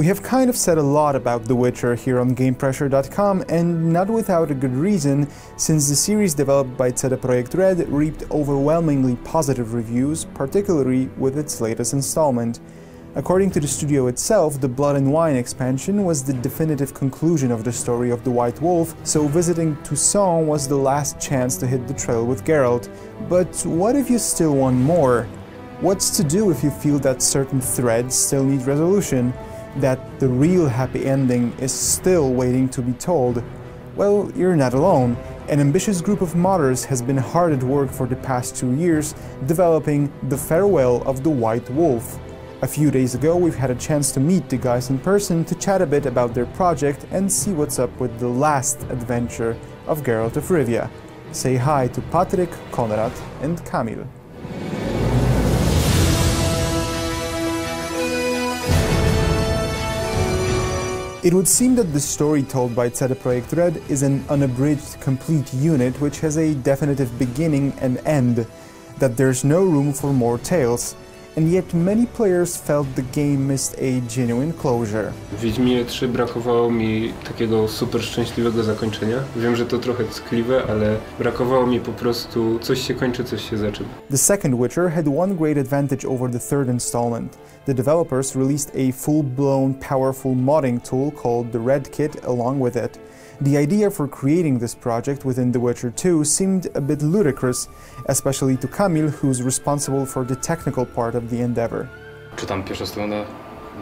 We have kind of said a lot about The Witcher here on GamePressure.com, and not without a good reason, since the series developed by CD Projekt Red reaped overwhelmingly positive reviews, particularly with its latest installment. According to the studio itself, the Blood and Wine expansion was the definitive conclusion of the story of the White Wolf, so visiting Toussaint was the last chance to hit the trail with Geralt. But what if you still want more? What's to do if you feel that certain threads still need resolution? That the real happy ending is still waiting to be told? Well, you're not alone. An ambitious group of modders has been hard at work for the past 2 years developing The Farewell of the White Wolf. A few days ago we've had a chance to meet the guys in person to chat a bit about their project and see what's up with the last adventure of Geralt of Rivia. Say hi to Patrick, Konrad and Kamil. It would seem that the story told by CD Projekt Red is an unabridged, complete unit which has a definitive beginning and end, that there's no room for more tales. And yet many players felt the game missed a genuine closure. W Wiedźminie 3 brakowało mi takiego super szczęśliwego zakończenia. Wiem, że to trochę tkliwe, ale brakowało mi po prostu coś się kończy, coś się zaczyna. The second Witcher had one great advantage over the third installment. The developers released a full-blown, powerful modding tool called the Red Kit along with it. The idea for creating this project within The Witcher 2 seemed a bit ludicrous, especially to Kamil, who's responsible for the technical part of the endeavor. Czytam pierwszą stronę,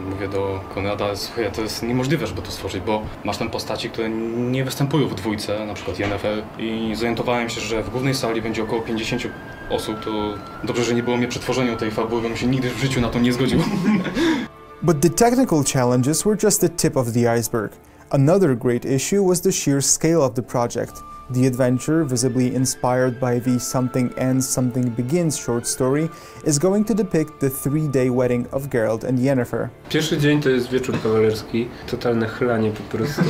mówię do Konrada, słuchaj, to jest niemożliwe, żeby to stworzyć, bo masz tam postaci, które nie występują w dwójce, na przykład Yennefer, i zorientowałem się, że w głównej sali będzie około 50 osób, to dobrze, że nie było mnie przetworzeniu tej fabuły, bo mi się nigdy w życiu na to nie zgodził. But the technical challenges were just the tip of the iceberg. Another great issue was the sheer scale of the project. The adventure, visibly inspired by the Something Ends, Something Begins short story, is going to depict the three-day wedding of Geralt and Yennefer. Pierwszy dzień to jest wieczór kawalerski, totalne chlanie po prostu.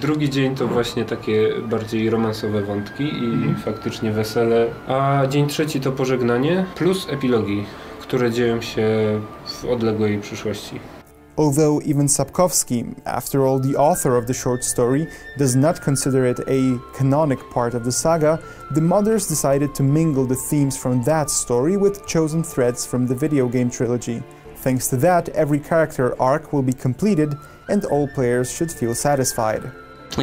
Drugi dzień to właśnie takie bardziej romansowe wątki i faktycznie wesele. A dzień trzeci to pożegnanie plus epilogi, które dzieją się w odległej przyszłości. Although even Sapkowski, after all the author of the short story, does not consider it a canonic part of the saga, the modders decided to mingle the themes from that story with chosen threads from the video game trilogy. Thanks to that, every character arc will be completed and all players should feel satisfied.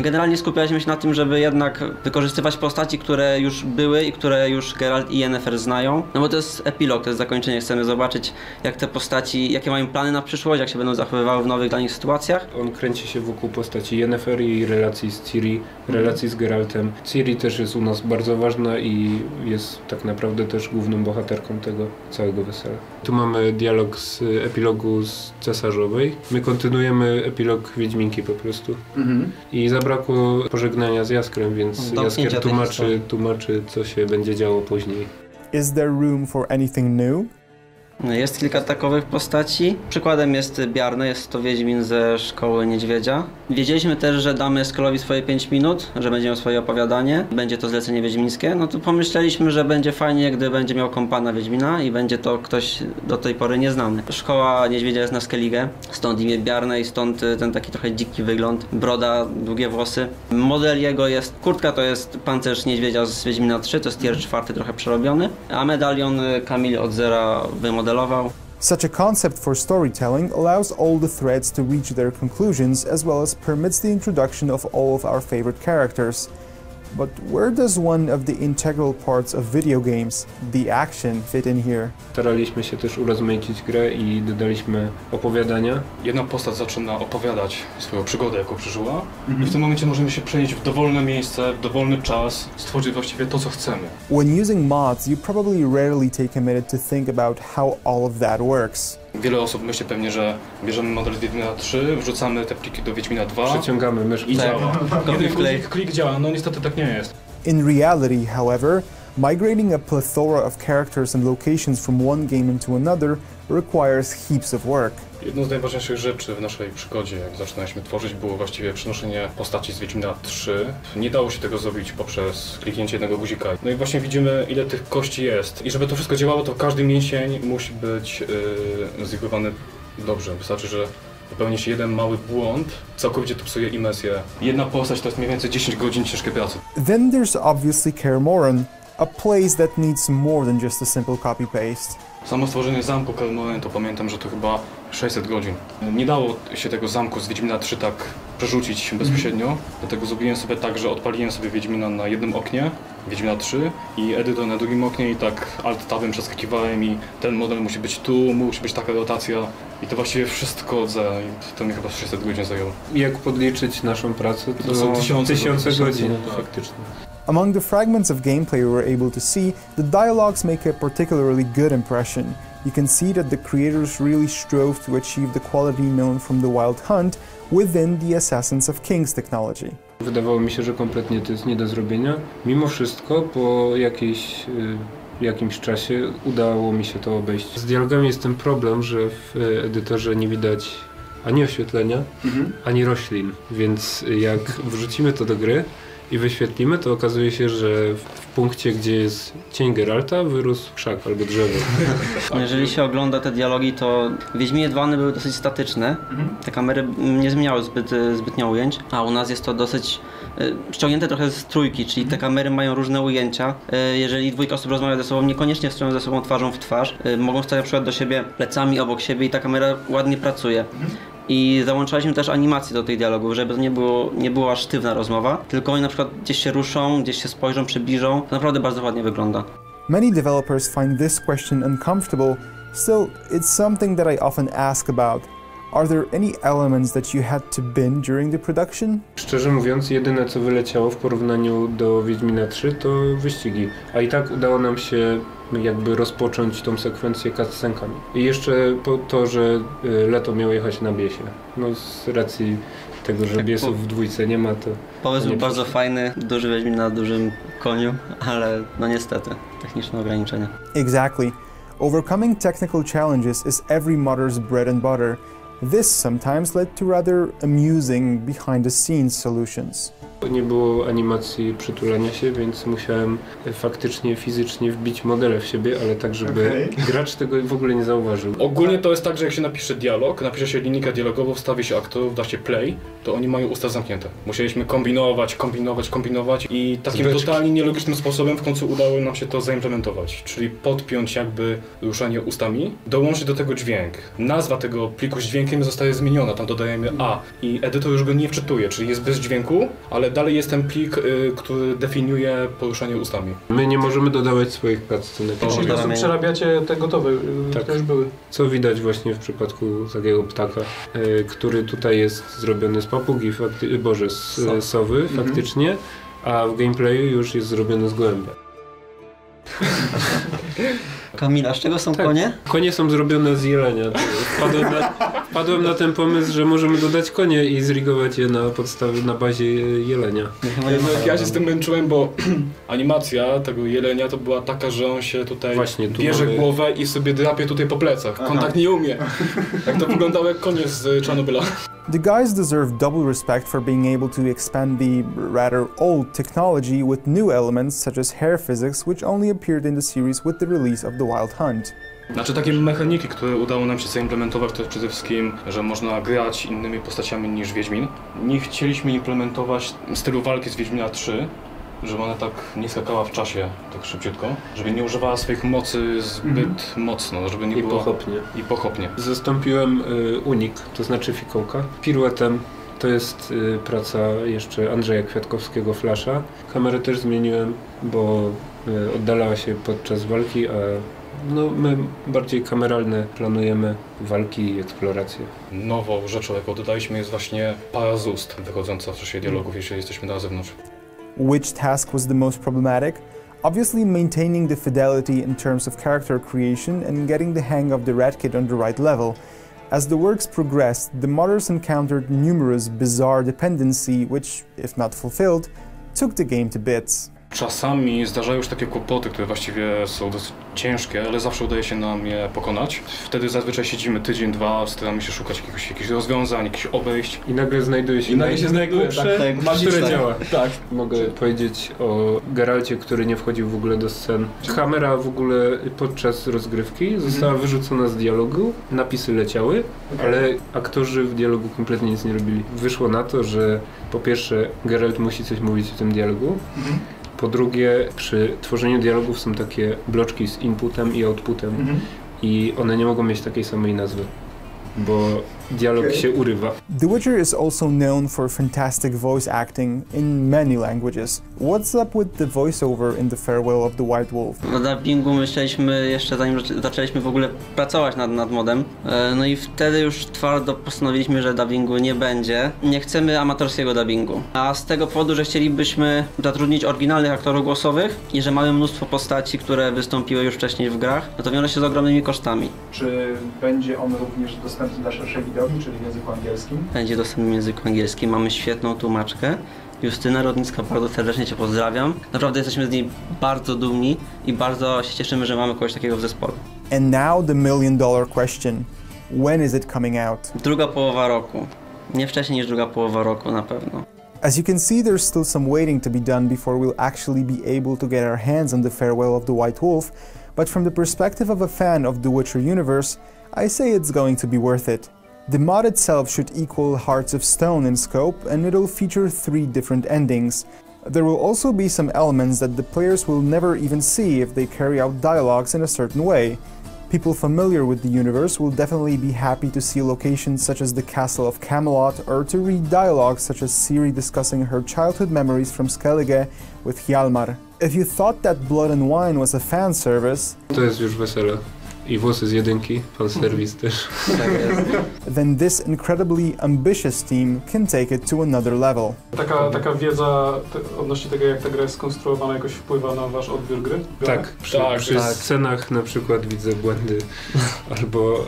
Generalnie skupialiśmy się na tym, żeby jednak wykorzystywać postaci, które już były i które już Geralt i Yennefer znają. No bo to jest epilog, to jest zakończenie. Chcemy zobaczyć, jak te postaci, jakie mają plany na przyszłość, jak się będą zachowywały w nowych dla nich sytuacjach. On kręci się wokół postaci Yennefer i relacji z Ciri, relacji z Geraltem. Ciri też jest u nas bardzo ważna i jest tak naprawdę też główną bohaterką tego całego wesela. Tu mamy dialog z epilogu z Cesarzowej. My kontynuujemy epilog Wiedźminki po prostu. I zabrakło pożegnania z Jaskrem, więc Jaskier tłumaczy, co się będzie działo później. Is there room for anything new? Jest kilka takowych postaci. Przykładem jest Bjarne, jest to Wiedźmin ze szkoły Niedźwiedzia. Wiedzieliśmy też, że damy Skelowi swoje 5 minut, że będzie miał swoje opowiadanie. Będzie to zlecenie wiedźmińskie. No to pomyśleliśmy, że będzie fajnie, gdy będzie miał kompana Wiedźmina i będzie to ktoś do tej pory nieznany. Szkoła Niedźwiedzia jest na Skellige, stąd imię Bjarne i stąd ten taki trochę dziki wygląd. Broda, długie włosy. Model jego jest, kurtka to jest pancerz Niedźwiedzia z Wiedźmina 3, to jest tier 4 trochę przerobiony. A medalion Kamil od zera wymodelował. Such a concept for storytelling allows all the threads to reach their conclusions, as well as permits the introduction of all of our favorite characters. But where does one of the integral parts of video games, the action, fit in here? Staraliśmy się też urozmaicić grę i dodaliśmy opowiadania. Jedna postać zaczyna opowiadać swoją przygodę, jaką przeżyła. I w tym momencie możemy się przenieść w dowolne miejsce, w dowolny czas, stworzyć właściwie to, co chcemy. When using mods, you probably rarely take a minute to think about how all of that works. Wiele osób myśli pewnie, że bierzemy model z Wiedźmina 3, wrzucamy te pliki do Wiedźmina 2, przeciągamy myszkę i działa. Klik działa, no niestety tak nie jest. In reality, however, migrating a plethora of characters and locations from one game into another requires heaps of work. Jedną z najważniejszych rzeczy w naszej przygodzie, jak zaczynaliśmy tworzyć, było właściwie przenoszenie postaci z Wiedźmina 3. Nie dało się tego zrobić poprzez kliknięcie jednego guzika. No i właśnie widzimy, ile tych kości jest. I żeby to wszystko działało, to każdy mięsień musi być zigłowany dobrze. Wystarczy, że popełnisz jeden mały błąd, całkowicie to psuje imersję. Jedna postać to jest mniej więcej 10 godzin ciężkiej pracy. Then there's obviously Kaer Morhen, a place that needs more than just a simple copy-paste. Samo stworzenie zamku Kaer Morhen to pamiętam, że to chyba 600 godzin. Nie dało się tego zamku z Wiedźmina 3 tak przerzucić bezpośrednio, dlatego zrobiłem sobie tak, że odpaliłem sobie Wiedźmina na jednym oknie, Wiedźmina 3 i edytor na drugim oknie i tak alt-tabem przeskakiwałem i ten model musi być tu, musi być taka rotacja i to właściwie wszystko za... to mi chyba 600 godzin zajęło. Jak podliczyć naszą pracę, to są tysiące godzin faktycznie. Among the fragments of gameplay we were able to see, the dialogues make a particularly good impression. You can see that the creators really strove to achieve the quality known from The Wild Hunt within the Assassins of Kings technology. Wydawało mi się, że kompletnie to jest nie do zrobienia. Mimo wszystko, po jakimś czasie udało mi się to obejść. Z dialogami jest ten problem, że w edytorze nie widać ani oświetlenia, ani roślin, więc jak wrzucimy to do gry i wyświetlimy, to okazuje się, że w punkcie, gdzie jest cień Geralta, wyrósł krzak albo drzewo. Jeżeli się ogląda te dialogi, to w Wiedźminie 2 one były dosyć statyczne. Te kamery nie zmieniały zbytnio ujęć, a u nas jest to dosyć ściągnięte trochę z trójki, czyli te kamery mają różne ujęcia. Jeżeli dwójka osób rozmawia ze sobą, niekoniecznie stoją ze sobą twarzą w twarz. Mogą stać na przykład do siebie plecami obok siebie i ta kamera ładnie pracuje. I załączaliśmy też animacje do tych dialogów, żeby to nie była sztywna rozmowa, tylko oni na przykład gdzieś się ruszą, gdzieś się spojrzą, przybliżą. To naprawdę bardzo ładnie wygląda. Many developers find this question uncomfortable, still it's something that I often ask about. Are there any elements that you had to bin during the production? Szczerze mówiąc, jedyne co wyleciało w porównaniu do Wiedźmina 3 to wyścigi, a i tak udało nam się jakby rozpocząć tą sekwencję cutscenkami. I jeszcze po to, że Leto miało jechać na biesie. No z racji tego, że biesów w dwójce nie ma, to... Pomysł był bardzo fajny, duży Wiedźmin na dużym koniu, ale no niestety, techniczne ograniczenia. Exactly. Overcoming technical challenges is every mother's bread and butter. This sometimes led to rather amusing behind-the-scenes solutions. Nie było animacji przytulania się, więc musiałem faktycznie, fizycznie wbić modele w siebie, ale tak, żeby gracz tego w ogóle nie zauważył. Ogólnie to jest tak, że jak się napisze dialog, napisze się linijkę dialogową, wstawi się aktorów, da się play, to oni mają usta zamknięte. Musieliśmy kombinować i takim totalnie nielogicznym sposobem w końcu udało nam się to zaimplementować. Czyli podpiąć jakby ruszanie ustami, dołączyć do tego dźwięk. Nazwa tego pliku z dźwiękiem zostaje zmieniona, tam dodajemy A i edytor już go nie wczytuje, czyli jest bez dźwięku, ale dalej jest ten plik, który definiuje poruszanie ustami. My nie możemy dodawać swoich cutscenek. Czyli po prostu przerabiacie te gotowe, tak. Też były. Co widać właśnie w przypadku takiego ptaka, który tutaj jest zrobiony z papugi, z sowy faktycznie, a w gameplayu już jest zrobiony z gołębia. Kamila, z czego są konie? Konie są zrobione z jelenia. Wpadłem na ten pomysł, że możemy dodać konie i zrigować je na bazie jelenia. Ja się z tym męczyłem, bo animacja tego jelenia to była taka, że on się tutaj bierze głowę i sobie drapie tutaj po plecach. Kontakt nie umie. Tak to wyglądało jak konie z Czarnobyla. The guys deserve double respect for being able to expand the rather old technology with new elements such as hair physics, which only appeared in the series with the release of The Wild Hunt. Znaczy takie mechaniki, które udało nam się zaimplementować, to jest przede wszystkim, że można grać innymi postaciami niż Wiedźmin. Nie chcieliśmy implementować stylu walki z Wiedźmina 3, żeby ona tak nie skakała w czasie, tak szybciutko, żeby nie używała swoich mocy zbyt mocno, żeby nie było... I pochopnie. Zastąpiłem unik, to znaczy fikołka, piruetem. To jest praca jeszcze Andrzeja Kwiatkowskiego, Flasha. Kamerę też zmieniłem, bo oddalała się podczas walki, a no, my bardziej kameralne planujemy walki i eksplorację. Nową rzeczą, jaką dodaliśmy, jest właśnie para z ust wychodząca w czasie dialogów, jeśli jesteśmy na zewnątrz. Which task was the most problematic? Obviously maintaining the fidelity in terms of character creation and getting the hang of the Red Kit on the right level. As the works progressed, the modders encountered numerous bizarre dependencies which, if not fulfilled, took the game to bits. Czasami zdarzają się takie kłopoty, które właściwie są dosyć ciężkie, ale zawsze udaje się nam je pokonać. Wtedy zazwyczaj siedzimy tydzień, dwa, staramy się szukać jakichś rozwiązań, jakichś obejść. I nagle znajduje się które działa. Tak. Mogę powiedzieć o Geralcie, który nie wchodził w ogóle do scen. Kamera w ogóle podczas rozgrywki została wyrzucona z dialogu, napisy leciały, ale aktorzy w dialogu kompletnie nic nie robili. Wyszło na to, że po pierwsze Geralt musi coś mówić w tym dialogu, po drugie, przy tworzeniu dialogów są takie bloczki z inputem i outputem i one nie mogą mieć takiej samej nazwy, bo dialog się urywa. The Witcher is also known for fantastic voice acting in many languages. What's up with the voiceover in The Farewell of the White Wolf? Na dubbingu myśleliśmy jeszcze zanim zaczęliśmy w ogóle pracować nad modem, no i wtedy już twardo postanowiliśmy, że dubbingu nie będzie. Nie chcemy amatorskiego dubbingu, a z tego powodu, że chcielibyśmy zatrudnić oryginalnych aktorów głosowych i że mamy mnóstwo postaci, które wystąpiły już wcześniej w grach, no to wiąże się z ogromnymi kosztami. Czy będzie on również dostępny dla szerszej widowni? Czyli w języku angielskim? Będzie dostępny w języku angielskim, mamy świetną tłumaczkę. Justyna Rodniska, bardzo serdecznie Cię pozdrawiam. Naprawdę jesteśmy z niej bardzo dumni i bardzo się cieszymy, że mamy kogoś takiego w zespole. And now the million-dollar question. When is it coming out? Druga połowa roku. Nie wcześniej niż druga połowa roku na pewno. As you can see, there's still some waiting to be done before we'll actually be able to get our hands on The Farewell of the White Wolf, but from the perspective of a fan of The Witcher universe, I say it's going to be worth it. The mod itself should equal Hearts of Stone in scope, and it'll feature 3 different endings. There will also be some elements that the players will never even see if they carry out dialogues in a certain way. People familiar with the universe will definitely be happy to see locations such as the Castle of Camelot, or to read dialogues such as Ciri discussing her childhood memories from Skellige with Hjalmar. If you thought that Blood and Wine was a fan service... To jest już wesele. I włosy z jedynki, pan serwis też. Then this incredibly ambitious team can take it to another level. Taka wiedza odnośnie tego, jak ta gra jest skonstruowana, jakoś wpływa na wasz odbiór gry? Tak, przy scenach na przykład widzę błędy albo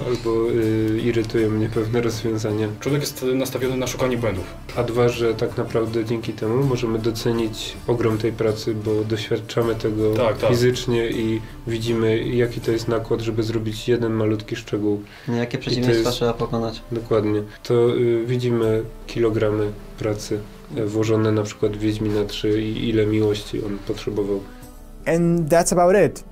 irytują mnie pewne rozwiązania. Człowiek jest nastawiony na szukanie błędów. A dwa, że tak naprawdę dzięki temu możemy docenić ogrom tej pracy, bo doświadczamy tego fizycznie i widzimy, jaki to jest nakład, żeby zrobić jeden malutki szczegół. Jakie przeciwieństwa trzeba pokonać. Dokładnie. To widzimy kilogramy pracy włożone na przykład w Wiedźmina 3 i ile miłości on potrzebował. And that's about it.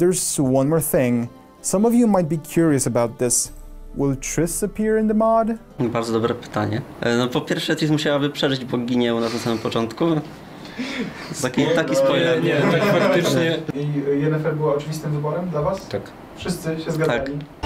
There's one more thing. Some of you might be curious about this. Will Tris appear in the mod? Bardzo dobre pytanie. No po pierwsze Tris musiałaby przeżyć boginię u nas na samym początku. Taki spoiler, nie, tak faktycznie. I Yennefer była oczywistym wyborem dla was? Tak. Wszyscy się zgadzali? Tak.